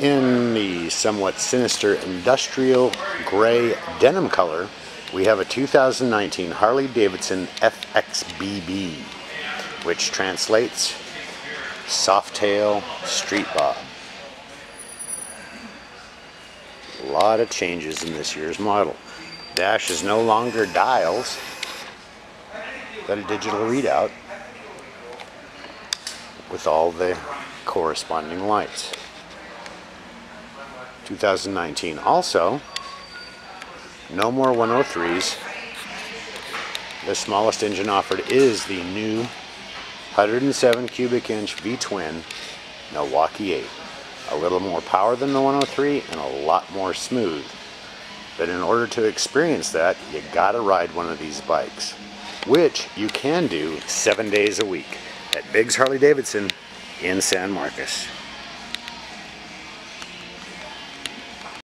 In the somewhat sinister industrial gray denim color, we have a 2019 Harley-Davidson FXBB, which translates Softail Street Bob. A lot of changes in this year's model. Dash is no longer dials, but a digital readout with all the corresponding lights. 2019. Also, no more 103s. The smallest engine offered is the new 107 cubic inch V-twin Milwaukee 8. A little more power than the 103 and a lot more smooth. But in order to experience that, you gotta ride one of these bikes, which you can do 7 days a week at Biggs Harley-Davidson in San Marcos.